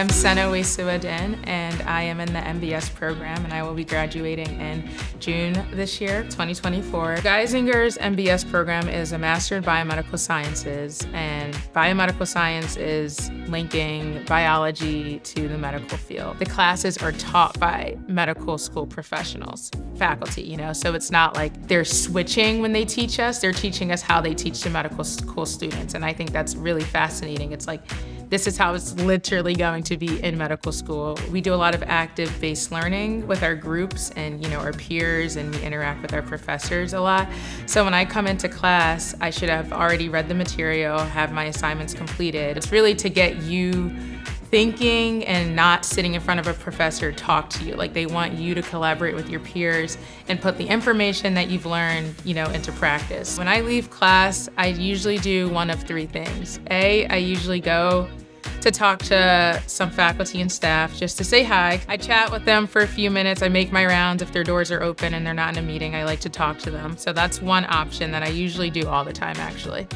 I'm Sena Houessou-Adin and I am in the MBS program and I will be graduating in June this year, 2024. Geisinger's MBS program is a Master in Biomedical Sciences, and biomedical science is linking biology to the medical field. The classes are taught by medical school professionals, faculty, so it's not like they're switching when they teach us, they're teaching us how they teach to medical school students, and I think that's really fascinating. It's like, this is how it's literally going to be in medical school. We do a lot of active-based learning with our groups and our peers, and we interact with our professors a lot. So when I come into class, I should have already read the material, have my assignments completed. It's really to get you thinking and not sitting in front of a professor talk to you. Like, they want you to collaborate with your peers and put the information that you've learned, into practice. When I leave class, I usually do one of three things. A, I usually go to talk to some faculty and staff just to say hi. I chat with them for a few minutes. I make my rounds. If their doors are open and they're not in a meeting, I like to talk to them. So that's one option that I usually do all the time, actually.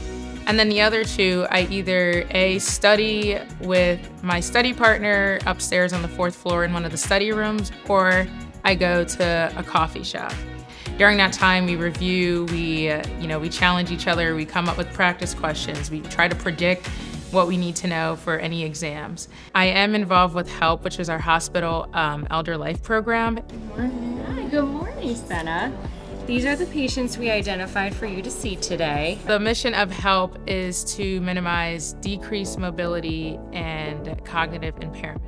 And then the other two, I either A, study with my study partner upstairs on the 4th floor in one of the study rooms, or I go to a coffee shop. During that time, we review, we challenge each other, we come up with practice questions, we try to predict what we need to know for any exams. I am involved with HELP, which is our hospital elder life program. Good morning. Hi, good morning, Sena. These are the patients we identified for you to see today. The mission of HELP is to minimize decreased mobility and cognitive impairment.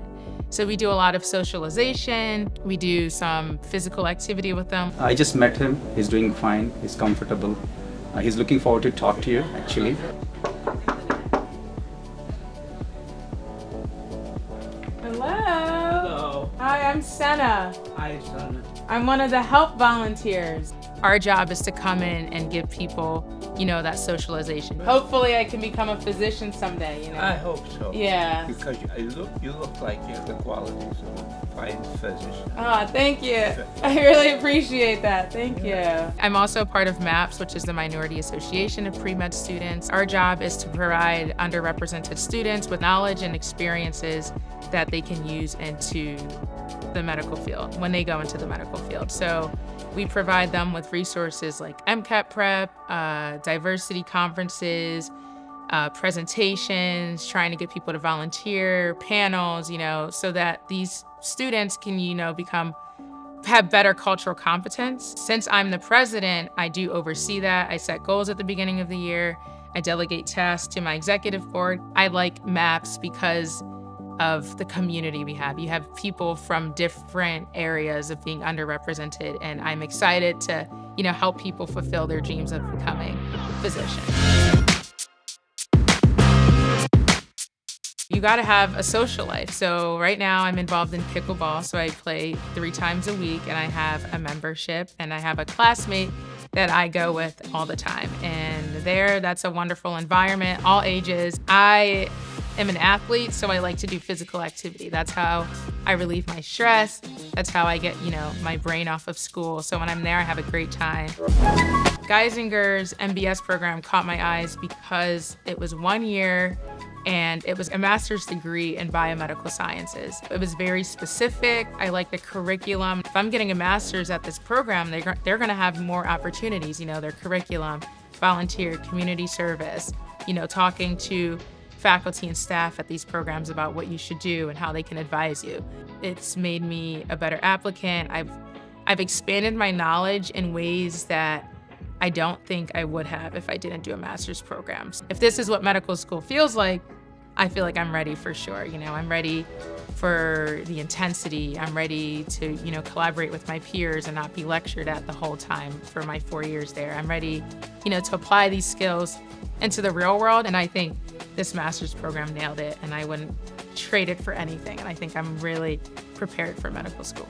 So we do a lot of socialization, we do some physical activity with them. I just met him, he's doing fine, he's comfortable. He's looking forward to talk to you, actually. Hello. Hi, I'm Sena. Hi, Sena. I'm one of the HELP volunteers. Our job is to come in and give people, that socialization. Hopefully I can become a physician someday, I hope so. Yeah. Because you look like you have the qualities of a fine physician. Oh, thank you. I really appreciate that. Thank you. I'm also part of MAPS, which is the Minority Association of Pre-Med Students. Our job is to provide underrepresented students with knowledge and experiences that they can use into the medical field, when they go into the medical field. So we provide them with resources like MCAT prep, diversity conferences, presentations, trying to get people to volunteer, panels, so that these students can, have better cultural competence. Since I'm the president, I do oversee that. I set goals at the beginning of the year. I delegate tasks to my executive board. I like MAPS because of the community we have. You have people from different areas of being underrepresented, and I'm excited to, help people fulfill their dreams of becoming physicians. You gotta have a social life. So right now I'm involved in pickleball, so I play 3 times a week, and I have a membership, and I have a classmate that I go with all the time. And that's a wonderful environment, all ages. I'm an athlete, so I like to do physical activity. That's how I relieve my stress. That's how I get, my brain off of school. So when I'm there, I have a great time. Geisinger's MBS program caught my eyes because it was 1 year and it was a master's degree in biomedical sciences. It was very specific. I like the curriculum. If I'm getting a master's at this program, they're gonna have more opportunities, their curriculum, volunteer, community service, talking to faculty and staff at these programs about what you should do and how they can advise you. It's made me a better applicant. I've expanded my knowledge in ways that I don't think I would have if I didn't do a master's program. If this is what medical school feels like, I feel like I'm ready for sure. I'm ready for the intensity. I'm ready to, collaborate with my peers and not be lectured at the whole time for my 4 years there. I'm ready, to apply these skills into the real world, and I think this master's program nailed it, and I wouldn't trade it for anything. And I think I'm really prepared for medical school.